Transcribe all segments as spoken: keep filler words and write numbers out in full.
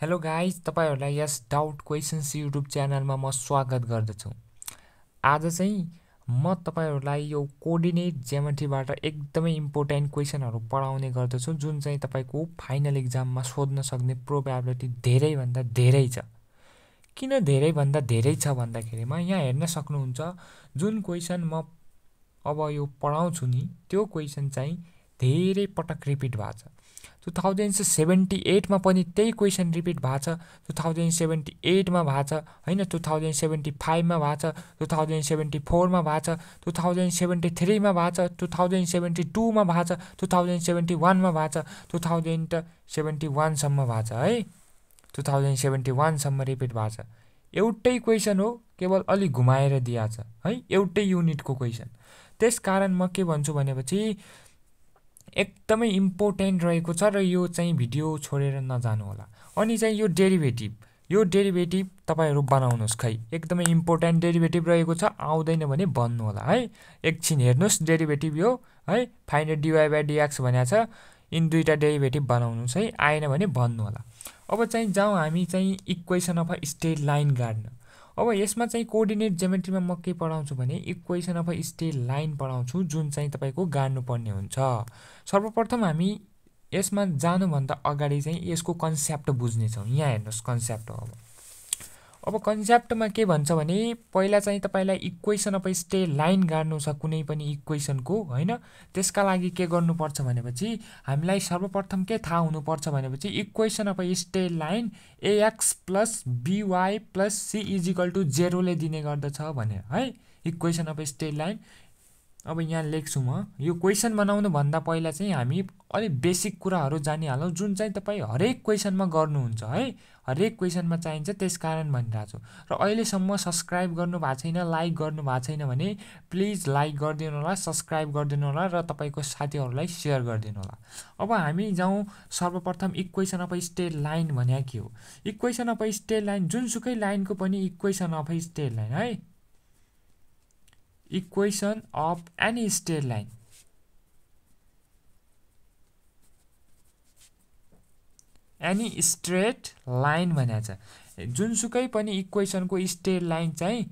Hello guys, तपाईहरुलाई यस doubt questions YouTube च्यानलमा म स्वागत गर्दछु। आज चाहिँ म तपाईहरुलाई यो कोर्डिनेट ज्यामिट्रीबाट एकदमै इम्पोर्टेन्ट क्वेशनहरु पढाउने गर्दछु, जुन चाहिँ तपाईको फाइनल एक्जाममा सोध्न सक्ने प्रोबेबिलिटी धेरै भन्दा धेरै छ। किन धेरै भन्दा धेरै छ भन्दाखेरिमा यहाँ हेर्न सक्नुहुन्छ, जुन क्वेशन म अब यो पढाउँछु नि त्यो क्वेशन चाहिँ धेरै पटक रिपिट भएको छ। टू थाउजेंड सेवेन्टी एट मा पनि त्यही क्वेशन रिपिट भएको छ, टू थाउजेंड सेवेन्टी एट मा भएको छ, हैन टू थाउजेंड सेवेन्टी फाइभ मा भएको छ, टू थाउजेंड सेवेन्टी फोर मा भएको छ, टू थाउजेंड सेवेन्टी थ्री मा भएको छ, टू थाउजेंड सेवेन्टी टू मा भएको छ, टू थाउजेंड सेवेन्टी वन मा भएको छ, टू थाउजेंड सेवेन्टी वन सम्म भएको छ। है, टू थाउजेंड सेवेन्टी वन सम्म रिपिट भएको छ। एउटै क्वेशन हो, केवल अलि घुमाएर दिया छ, है एउटै युनिटको क्वेशन। त्यसकारण म के भन्छु भनेपछि एकदमै इम्पोर्टेन्ट रहेको छ र यो चाहिँ भिडियो छोडेर नजानु होला। अनि चाहिँ यो डेरिभेटिभ यो डेरिभेटिभ तपाईहरु बनाउनुस्, खै एकदमै इम्पोर्टेन्ट डेरिभेटिभ रहेको छ, आउँदैन भने भन्नु होला है। एकछिन हेर्नुस् डेरिभेटिभ यो है, find D y by dx भनेको छ। इन दुईटा डेरिभेटिभ बनाउनुस् है, आएन भने भन्नु होला। अब चाहिँ जाऊ हामी चाहिँ इक्वेसन अफ स्ट्रेट लाइन गर्न। अब यसमा चाहिँ कोर्डिनेट ज्यामिट्रीमा म के पढाउँछु भने इक्वेसन अफ स्ट्रेट लाइन पढाउँछु, जुन चाहिँ तपाईको गाड्नु पर्ने हुन्छ। सर्वप्रथम हामी यसमा जानु भन्दा अगाडि चाहिँ यसको कन्सेप्ट बुझ्ने छौं। यहाँ हेर्नुस् कन्सेप्ट। अब अब कन्सेप्टमा के भन्छ भने पहिला चाहिँ तपाईलाई इक्वेसन अफ स्ट्रेट लाइन गाड्नु छ कुनै पनि इक्वेसनको, हैन। त्यसका लागि के गर्नुपर्छ भनेपछि हामीलाई सर्वप्रथम के थाहा हुनुपर्छ भनेपछि equation of straight line ax plus by plus c is equal to zero ले दिने गर्दछ भने, है इक्वेसन अफ स्ट्रेट लाइन। अब यहाँ लेख्छु म, यो क्वेशन बनाउनु भन्दा पहिला चाहिँ हामी अलि बेसिक कुराहरु जानिहालौं, जुन चाहिँ तपाई हरेक क्वेशनमा गर्नुहुन्छ, है हरेक क्वेशनमा चाहिन्छ। त्यसकारण भनिराछु र अहिले सम्म सब्स्क्राइब गर्नु भएको छैन, लाइक गर्नु भएको छैन भने प्लिज लाइक गरिदिनु होला, सब्स्क्राइब गरिदिनु होला र तपाईको साथीहरुलाई शेयर गरिदिनु होला। अब हामी जाऊ सर्वप्रथम इक्वेसन अफ स्ट्रेट लाइन भन्या के हो। इक्वेसन अफ स्ट्रेट लाइन जुनसुकै लाइनको पनि इक्वेसन अफ स्ट्रेट लाइन, है equation of any straight line. Any straight line भन्या छ जुनसुकै पनि इक्वेसनको स्ट्रेट लाइन चाहिँ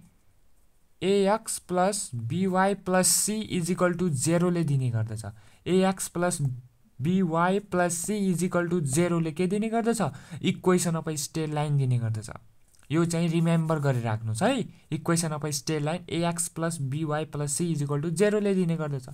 ax plus by plus c is equal to zero ले दिने गर्दछ। ax plus by plus c is equal to zero ले के दिने गर्दछ? इक्वेसन अफ स्ट्रेट लाइन दिने गर्दछ। यो चाहिँ रिमेम्बर गरेर राख्नुस् है, equation of straight line ax plus by plus c is equal to zero ले दिने गर्दछ।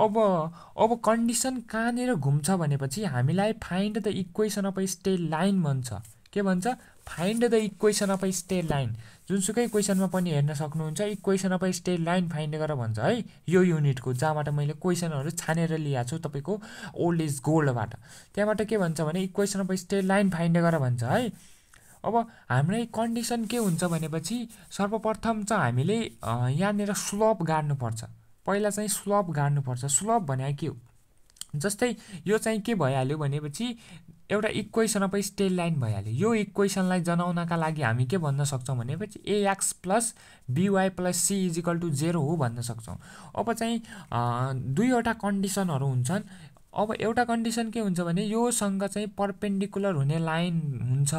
अब अब कन्डिसन कहाँनेर घुम्छ भनेपछि हामीलाई find the equation of straight line भन्छ। के भन्छ? Find the equation of straight line. जुनसुकै क्वेशनमा पनि हेर्न सक्नुहुन्छ equation of straight line find गर भन्छ, है यो युनिटको जहाँबाट मैले क्वेशनहरु छानेर ल्याएको छु तपाईको ओल्ड इज गोल्डबाट, त्यहाँबाट के भन्छ भने equation of straight line find गर भन्छ, है। अब हामीलाई कन्डिसन के हुन्छ भनेपछि सर्वप्रथम चाहिँ हामीले यहाँनेर स्लोप गाड्नु पर्छ। पहिला चाहिँ स्लोप गाड्नु पर्छ। स्लोप भने के हो? जस्तै यो चाहिँ के भइहाल्यो भनेपछि एउटा इक्वेसन अफ स्ट्रेट लाइन भइहाल्यो। यो इक्वेसनलाई जनाउनका लागि हामी के भन्न सक्छौं भनेपछि ax plus by plus c is equal to zero हो भन्न सक्छौं। अब चाहिँ दुईवटा कन्डिसनहरु हुन्छन्। अब एउटा कन्डिसन के हुन्छ भने यो सँग चाहिँ परपेन्डिकुलर हुने लाइन हुन्छ,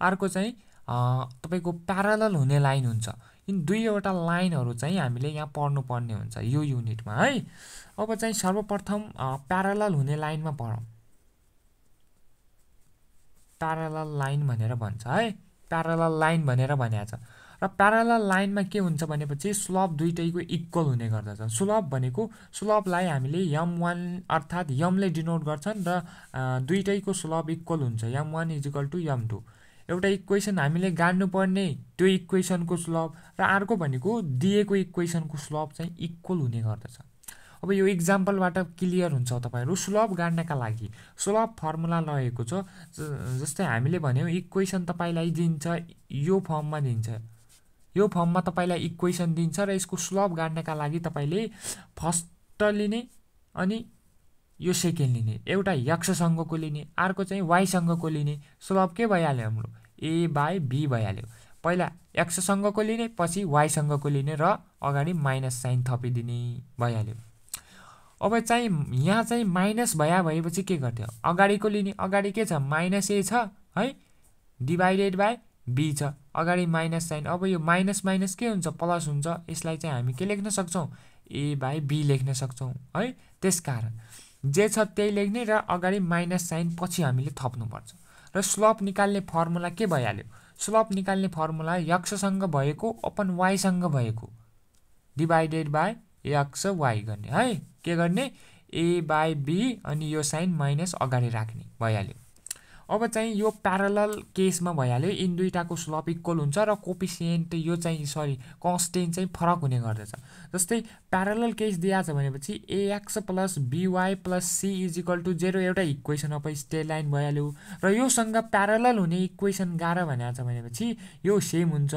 अर्को चाहिँ तपाईको प्यारलल हुने लाइन हुन्छ। इन दुईवटा लाइनहरु चाहिँ हामीले यहाँ पढ्नु पर्ने हुन्छ यो युनिटमा, है। अब चाहिँ सर्वप्रथम प्यारलल हुने लाइनमा पढौं। प्यारलल लाइन भनेर भन्छ, है प्यारलल लाइन भनेर भनिएको छ। र प्यारलल लाइनमा के हुन्छ भनेपछि स्लोप दुईटैको इक्वल हुने गर्दछ। स्लोप भनेको स्लोपलाई हामीले m वन अर्थात m ले डिनोट गर्छन् र दुईटैको स्लोप इक्वल हुन्छ। m one is equal to m two. एउटा इक्वेसन हामीले गाड्नु पर्ने त्यो इक्वेसनको स्लोप र अर्को भनेको दिएको इक्वेसनको स्लोप चाहिँ इक्वल हुने गर्दछ। अब यो एक्जाम्पलबाट क्लियर हुन्छ तपाईहरु। स्लोप गाड्नका लागि स्लोप फर्मुला रहेको छ, जस्तै हामीले भन्यौ इक्वेसन तपाईलाई दिन्छ, यो फर्ममा दिन्छ, यो फर्ममा तपाईलाई इक्वेसन दिन्छ र यसको स्लोप गाड्नका लागि तपाईले फर्स्ट लिने अनि यो सेकेन्ड लिने, एउटा एक्ससँगको लिने अर्को चाहिँ वाईसँगको लिने। स्लोप के भइहाल्यो हाम्रो a बाइ b भइहाल्यो। पहिला एक्ससँगको लिने, पछि वाईसँगको लिने र अगाडि माइनस साइन थपिदिने भइहाल्यो। अब चाहिँ यहाँ चाहिँ माइनस भया भएपछि के गर्थ्यो? अगाडिको लिने। अगाडि के छ? माइनस a छ, है divided by b छ अगाडि माइनस साइन अब यो माइनस माइनस के हुन्छ प्लस हुन्छ यसलाई चाहिँ हामी के लेख्न सक्छौं a by b लेख्न सक्छौं है त्यसकारण जे छ त्यही लेख्ने र अगाडि माइनस साइन पछि हामीले थप्नु पर्छ र स्लोप निकाल्ने फर्मुला के भइहाल्यो स्लोप निकाल्ने फर्मुला x सँग भएको अपन y सँग भएको divided by x y गर्ने है के गर्ने a by b अनि यो साइन माइनस अगाडि राख्ने भइहाल्यो अब चाहिँ यो प्यारलल केसमा भइहाल्यो इन दुईटाको स्लोप इक्वल हुन्छ र कोएफिसिएन्ट यो चाहिँ सरी कांस्टेन्ट चाहिँ फरक हुने गर्दछ जस्तै प्यारलल केस दिया छ भनेपछि ax + by + c = शून्य एउटा इक्वेसन अफ स्ट्रेट लाइन भइहाल्यो र यो सँग प्यारलल हुने इक्वेसन गाह्रो भनेको छ भनेपछि यो सेम हुन्छ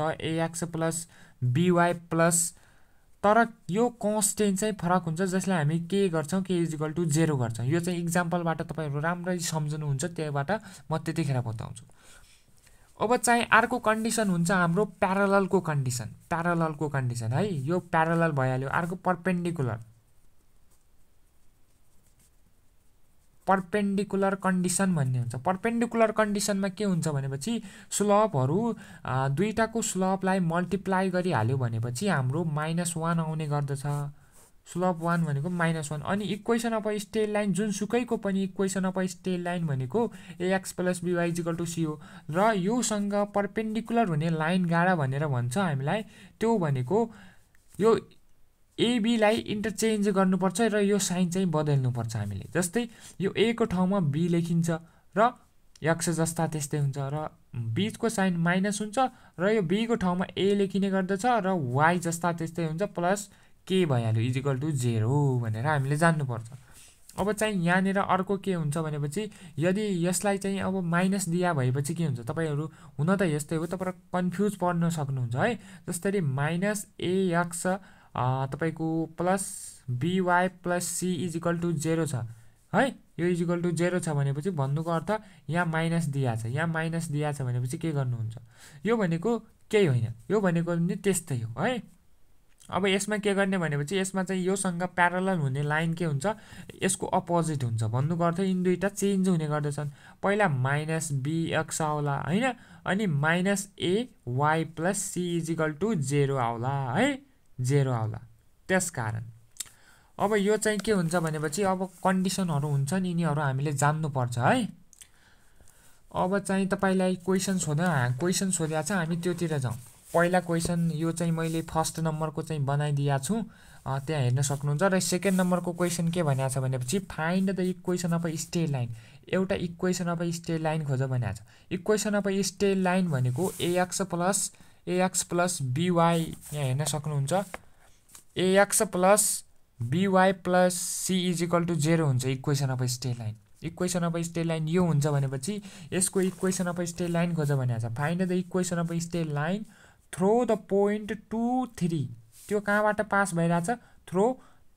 ax + by + तर यो कांस्टेन्ट चाहिँ फरक हुन्छ जसलाई हामी के गर्छौं के = शून्य गर्छौं यो चाहिँ एक्जम्पलबाट तपाईहरु राम्ररी सम्झनुहुन्छ त्यसबाट म त्यतिखेर बताउँछु अब चाहिँ अर्को कन्डिसन हुन्छ हाम्रो प्यारललको कन्डिसन प्यारललको कन्डिसन है यो प्यारलल भइहाल्यो अर्को परपेंडिकुलर परपेंडिकुलर कन्डिसन भन्ने हुन्छ परपेंडिकुलर कन्डिसनमा के हुन्छ भनेपछि स्लोपहरु दुईटाको स्लोपलाई मल्टिप्लाई गरी हाल्यो भनेपछि हाम्रो माइनस एक आउने गर्दछ स्लोप एक भनेको माइनस एक अनि इक्वेसन अफ स्ट्रेट लाइन जुन सुकैको पनि इक्वेसन अफ स्ट्रेट लाइन भनेको ax + by = c हो र यो सँग परपेंडिकुलर हुने लाइन गाडा भनेर भन्छ हामीलाई त्यो भनेको यो A B लाई इन्टरचेन्ज गर्नुपर्छ र यो साइन चाहिँ बदल्नुपर्छ हामीले जस्तै यो A को ठाउँमा B लेखिन्छ र x जस्ता त्यस्तै हुन्छ र B को साइन माइनस हुन्छ र यो B को ठाउँमा A लेखिने गर्दछ र y जस्ता त्यस्तै हुन्छ प्लस k भइहाल्यो = शून्य भनेर हामीले जान्नुपर्छ अब चाहिँ यहाँ नेर अर्को के हुन्छ भनेपछि यदि यसलाई चाहिँ अब माइनस दिया भएपछि के हुन्छ तपाईहरु हुन त यस्तै हो तर कन्फ्युज पर्न सक्नुहुन्छ है जस्तै माइनस ax आ तपाईको प्लस by प्लस c = शून्य छ है यो = शून्य छ भनेपछि भन्नुको अर्थ यहाँ माइनस दिया छ यहाँ माइनस दिया छ भनेपछि के गर्नुहुन्छ यो भनेको केही होइन यो भनेको नि त्यस्तै हो है अब यसमा के गर्ने भनेपछि यसमा चाहिँ यो सँग प्यारलल हुने लाइन के हुन्छ यसको अपोजिट हुन्छ भन्नुको अर्थ इन दुईटा चेन्ज हुने गर्दछन् पहिला - bx आउला हैन अनि - ay + c = शून्य आउला है शून्य आउला त्यसकारण अब यो चाहिँ के हुन्छ भनेपछि अब कन्डिसनहरु हुन्छ नि यिनीहरु हामीले जान्नु पर्छ है अब चाहिँ तपाईलाई क्वेशन सोध्न क्वेशन सोध्या छ हामी त्योतिर जाऊ पहिला क्वेशन यो चाहिँ मैले फर्स्ट नम्बरको चाहिँ बनाइदिया छु त्यहाँ हेर्न सक्नुहुन्छ र सेकेन्ड नम्बरको क्वेशन के भनेको छ भनेपछि find the equation of straight line एउटा इक्वेसन अफ स्ट्रेट लाइन खोज भनेको छ इक्वेसन अफ स्ट्रेट लाइन भनेको ax + ax plus by यहाँ हेर्न सक्नुहुन्छ ax plus by plus c = शून्य हुन्छ equation of straight line equation of straight line यो हुन्छ भनेपछि यसको इक्वेसन अफ स्ट्रेट लाइन खोज भनेको छ find the equation of straight line through the point two three त्यो कहाँबाट पास भइराछ थ्रो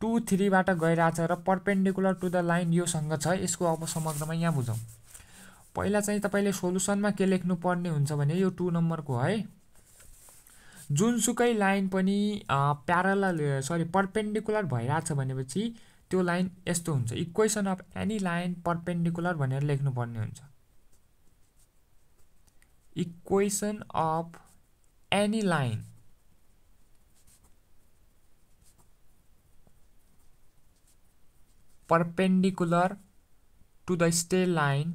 टू थ्री बाट गइराछ र परपेंडिकुलर टु द लाइन यो सँग छ यसको अब समग्रमा यहाँ बुझौं पहिला चाहिँ तपाईले सोलुसनमा के लेख्नु पर्ने हुन्छ भने यो टू नम्बरको है जुनसुकै लाइन पनि प्यारलल सरी परपेंडिकुलर भइराछ भनेपछि त्यो लाइन यस्तो हुन्छ equation of any line perpendicular भनेर लेख्नु पर्ने हुन्छ equation of any line perpendicular to the straight line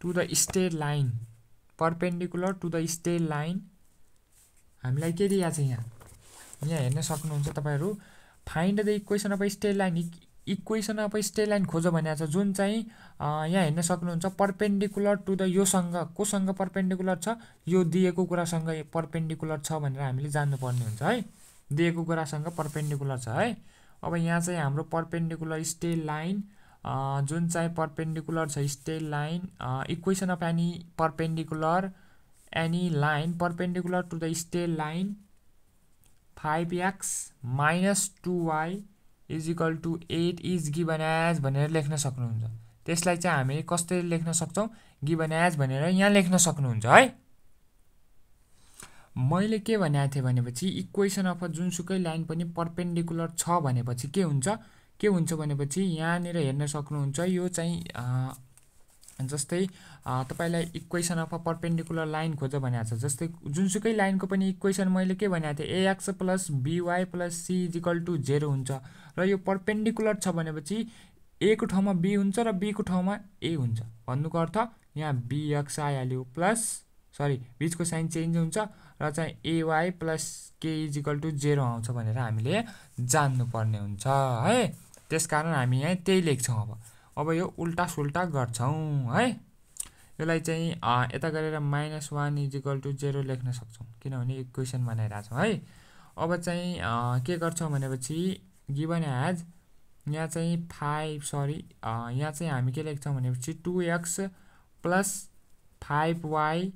to the straight line perpendicular to the straight line हामीलाई के दिया छ यहाँ यहाँ हेर्न सक्नुहुन्छ तपाईहरु find the equation of straight line equation of straight line खोज भनेको छ जुन चाहिँ यहाँ हेर्न सक्नुहुन्छ परपेंडिकुलर टू द यो सँग को सँग परपेंडिकुलर छ यो दिएको कुरा सँग परपेंडिकुलर छ भनेर हामीले जान्नु पर्ने हुन्छ है दिएको कुरा सँग परपेंडिकुलर छ है अब यहाँ चाहिँ हाम्रो परपेंडिकुलर स्ट्रेट लाइन अ जुन चाहिँ परपेंडिकुलर छ straight line equation of any perpendicular any line perpendicular to the straight line five x - two y = eight is given as भनेर लेख्न सक्नुहुन्छ त्यसलाई चाहिँ हामी कसरी लेख्न सक्छौं गिवन एज भनेर यहाँ लेख्न सक्नुहुन्छ है मैले के भनेको थिए भनेपछि इक्वेसन अफ जुनसुकै लाइन पनि परपेंडिकुलर छ भनेपछि के हुन्छ के हुन्छ भनेपछि यहाँ नेर हेर्न सक्नुहुन्छ यो चाहिँ जस्तै तपाईलाई equation of a perpendicular line खोज्छ भनेको छ। जस्तै जुनसुकै लाइनको पनि इक्वेसन मैले के भनेको थिए ax plus by plus c = शून्य हुन्छ र यो परपेंडिकुलर छ भनेपछि a को ठाउँमा b हुन्छ र b को ठाउँमा a हुन्छ। भन्नुको अर्थ यहाँ bx आइहाल्यो प्लस सरी बीचको साइन चेन्ज हुन्छ र चाहिँ ay plus k = शून्य आउँछ भनेर हामीले जान्नु पर्ने हुन्छ है। त्यसकारण हामी यहाँ त्यही लेख्छौं। अब अब यो उल्टा सुल्टा गर्छौं है। यसलाई चाहिँ यता गरेर माइनस वन = शून्य लेख्न सक्छौं किनभने इक्वेसन बनाइरा छौं है। अब चाहिँ के गर्छौं भनेपछि गिवन एज यहाँ चाहिँ पाँच सरी यहाँ चाहिँ हामी के लेख्छौं भनेपछि two x + five y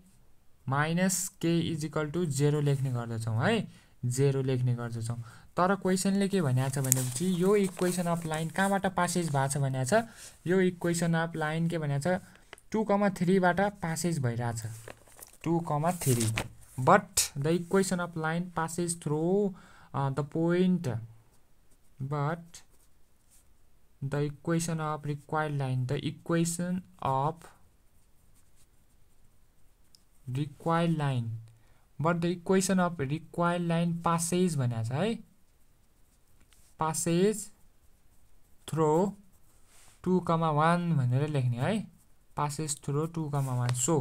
- k = शून्य लेख्ने गर्दछौं है। शून्य लेख्ने गर्दछौं। तर क्वेशनले के भनेछ भनेपछि यो इक्वेसन अफ लाइन कहाँबाट पासेज भएको छ भनेछ यो इक्वेसन अफ लाइन के भनेछ टू कमा थ्री बाट पासेज भइरा छ two comma three but the equation of line passes through the point but the equation of required line the equation of required line but the equation of required line passes भनेछ है passes through two comma one भनेर लेख्ने है passes through two comma वन। So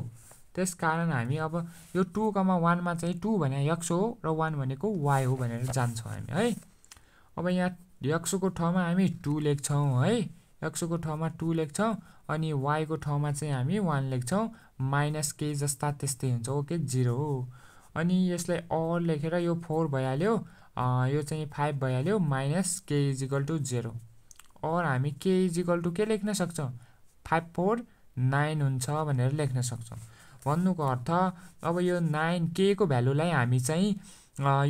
त्यसकारण हामी अब यो two comma वन मा चाहिँ टू भने x हो र वन भनेको y हो भनेर जान्छौं हामी है। अब यहाँ x को ठाउँमा हामी टू लेख्छौं है x को ठाउँमा टू लेख्छौं अनि y को ठाउँमा चाहिँ हामी वन लेख्छौं माइनस k जस्ता त्यस्तै हुन्छ ओके शून्य हो। अनि यसलाई अर लेखेर यो फोर भइहाल्यो यो चाहिँ फाइभ भइहाल्यो माइनस k = शून्य और हामी k = के लेख्न सक्छौं फाइभ फोर नाइन हुन्छ भनेर लेख्न सक्छौं। भन्नुको अर्थ अब यो नाइन k को भ्यालुलाई हामी चाहिँ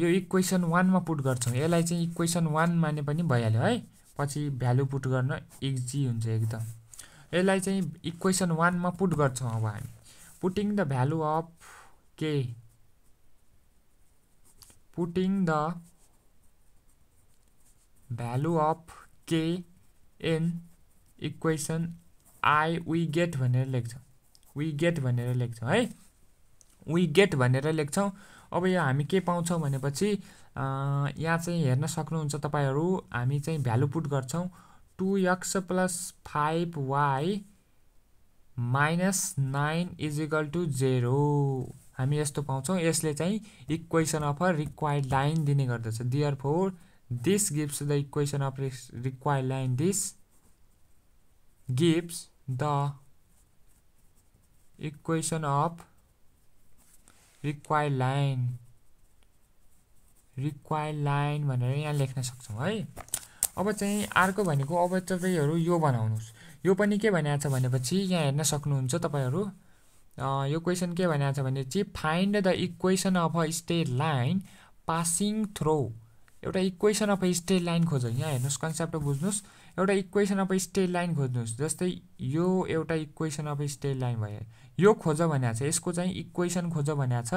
यो इक्वेसन वन मा पुट गर्छौं। यसलाई चाहिँ इक्वेसन वन माने पनि भइहाल्यो है पछि भ्यालु पुट गर्न इजी हुन्छ एकदम। यसलाई चाहिँ इक्वेसन वन मा पुट गर्छौं। अब हामी putting the value of k Putting the value of k in equation I we get भनेर लेख्छौं we get भनेर लेख्छौं है we get भनेर लेख्छौं। अब यो हामी के पाउँछौं भनेपछि यहाँ चाहिँ हेर्न सक्नुहुन्छ तपाईहरु हामी चाहिँ भ्यालु पुट गर्छौं two x + five y - nine = शून्य हामी यस्तो पाउँछौं। यसले चाहिँ इक्वेसन अफ रिक्वायर्ड लाइन दिने गर्दछ। Therefore this gives the equation of required line this gives the equation of required line required line भनेर यहाँ लेख्न सक्छौं है। अब चाहिँ अर्को भनेको अब तपाईहरु यो बनाउनुस्। यो पनि के भनिएको छ भनेपछि यहाँ हेर्न सक्नुहुन्छ तपाईहरु Uh, यो क्वेसन के भनेछ भने चाहिँ find the equation of a straight line passing through एउटा equation of a straight line खोज्नु। यहाँ हेर्नुस् कन्सेप्ट बुझ्नुस्। एउटा equation of a straight line खोज्नुस्। जस्तै यो एउटा equation of a straight line भयो यो खोज भनेछ यसको चाहिँ इक्वेसन खोज भनेछ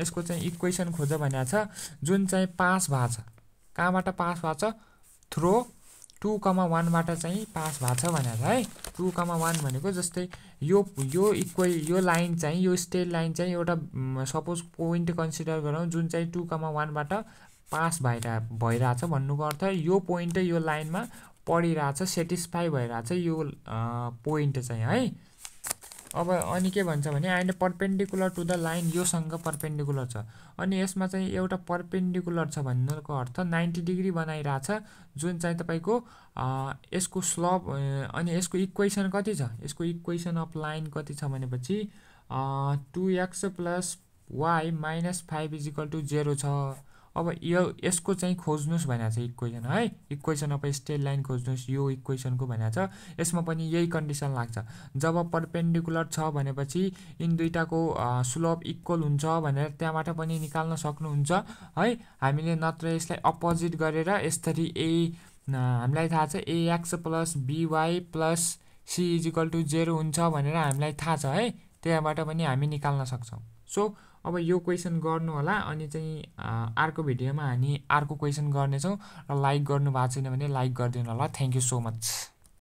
यसको चाहिँ इक्वेसन खोज भनेछ जुन चाहिँ पास भएको छ कहाँबाट पास भएको छ थ्रो टू कमा वन बाट चाहिँ पास भएको छ भनेर है। टू कमा वन भनेको जस्तै यो यो इक्वल यो लाइन चाहिँ यो स्ट्रेट लाइन चाहिँ एउटा सपोज पोइन्ट कन्सिडर गरौं जुन चाहिँ टू कमा वन बाट पास भइरा भइराछ। भन्नुको अर्थ यो पोइन्ट यो लाइनमा पडिराछ सेटिस्फाई भइराछ यो पोइन्ट चाहिँ है। अब अनि के भन्छ भने and perpendicular to the line योसँग परपेंडिकुलर छ अनि यसमा चाहिँ एउटा परपेंडिकुलर छ भन्नुको अर्थ नाइन्टी डिग्री बनाइरा छ जुन चाहिँ तपाईको यसको स्लोप अनि यसको इक्वेसन कति छ यसको इक्वेसन अफ लाइन कति छ भनेपछि टू एक्स + y - फाइभ = शून्य छ। अब यो यसको चाहिँ खोज्नुस् भनेको छ इक्वेसन है इक्वेसन अफ स्ट्रेट लाइन खोज्नुस्। यो इक्वेसनको भनेको छ यसमा पनि यही कन्डिसन लाग्छ जब परपेंडिकुलर छ भनेपछि इन दुईटाको स्लोप इक्वल हुन्छ भनेर त्यहाँबाट पनि निकाल्न सक्नुहुन्छ है। हामीले नत्र यसलाई अपोजिट गरेर यसरी a हामीलाई थाहा छ ax + by + c = शून्य हुन्छ भनेर हामीलाई थाहा छ है त्यहाँबाट पनि हामी निकाल्न सक्छौं। सो अब यो क्वेसन गर्नु होला अनि चाहिँ अर्को भिडियोमा हामी अर्को क्वेसन गर्नेछौं र लाइक गर्नु भएको छैन भने लाइक गरिदिनु होला। Thank you so much.